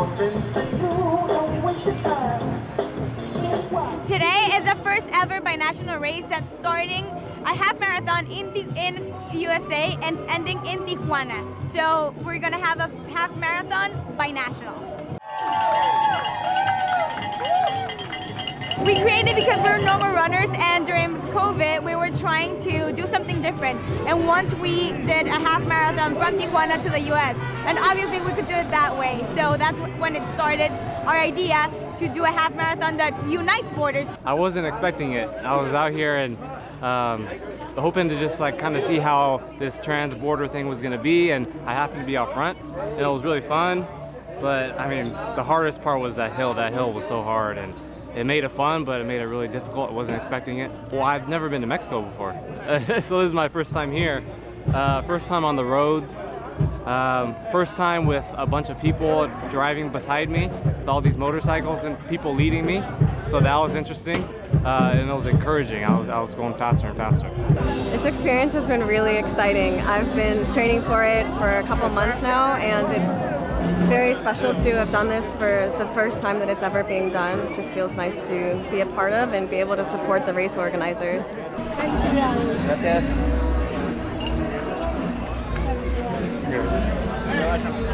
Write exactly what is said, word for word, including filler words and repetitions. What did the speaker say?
Today is the first ever Binational Race that's starting a half marathon in the in U S A and it's ending in Tijuana. So we're gonna have a half marathon binational. We created because we're normal runners, and during COVID we were trying to do something different. And once we did a half marathon from Tijuana to the U S, and obviously we could do it that way. So that's when it started, our idea to do a half marathon that unites borders. I wasn't expecting it. I was out here and um, hoping to just like kind of see how this trans-border thing was gonna be, and I happened to be out front and it was really fun. But I mean, the hardest part was that hill. That hill was so hard, and it made it fun, but it made it really difficult. I wasn't expecting it. Well, I've never been to Mexico before. So this is my first time here. Uh, first time on the roads. Um, first time with a bunch of people driving beside me, with all these motorcycles and people leading me. So that was interesting, uh, and it was encouraging. I was, I was going faster and faster. This experience has been really exciting. I've been training for it for a couple months now, and it's very special to have done this for the first time that it's ever being done. It just feels nice to be a part of and be able to support the race organizers. Gracias.